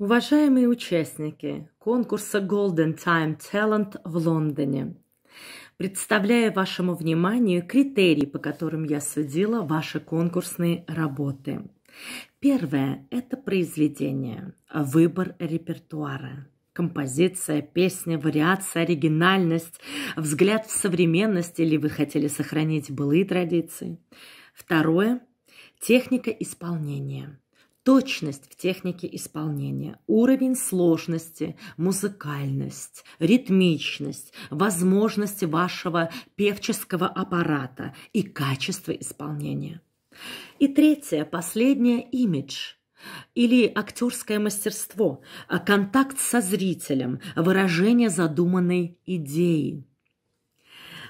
Уважаемые участники конкурса Golden Time Talent в Лондоне, представляю вашему вниманию критерии, по которым я судила ваши конкурсные работы. Первое – это произведение, выбор репертуара, композиция, песня, вариация, оригинальность, взгляд в современность или вы хотели сохранить былые традиции. Второе – техника исполнения. Точность в технике исполнения, уровень сложности, музыкальность, ритмичность, возможности вашего певческого аппарата и качество исполнения. И третье, последнее, имидж или актерское мастерство, контакт со зрителем, выражение задуманной идеи.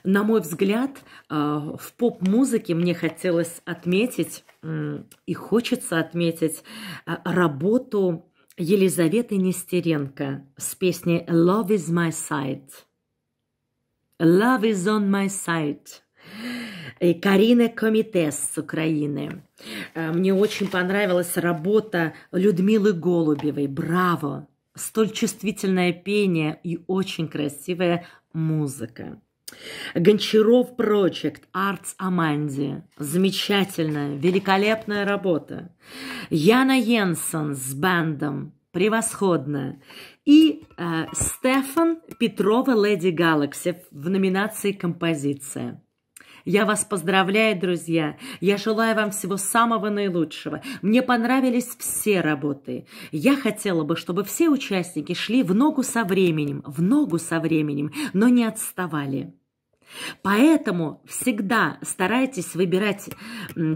На мой взгляд, в поп-музыке мне хотелось отметить и хочется отметить работу Елизаветы Нестеренко с песней «Love is my side». «Love is on my side». И Карины Комитес с Украины. Мне очень понравилась работа Людмилы Голубевой. Браво! Столь чувствительное пение и очень красивая музыка. Гончаров Project, Arts Amanda. Замечательная, великолепная работа. Яна Йенсен с бэндом. Превосходная. И Стефан Петрова, Lady Galaxy в номинации «Композиция». Я вас поздравляю, друзья. Я желаю вам всего самого наилучшего. Мне понравились все работы. Я хотела бы, чтобы все участники шли в ногу со временем, но не отставали. Поэтому всегда старайтесь выбирать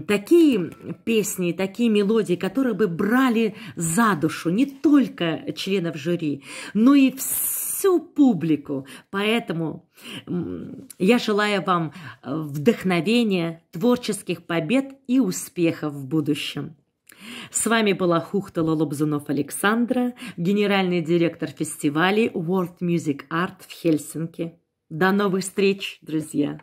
такие песни, такие мелодии, которые бы брали за душу не только членов жюри, но и всю публику. Поэтому я желаю вам вдохновения, творческих побед и успехов в будущем. С вами была Хухтала Лобзунов-Александра, генеральный директор фестиваля World Music Art в Хельсинки. До новых встреч, друзья!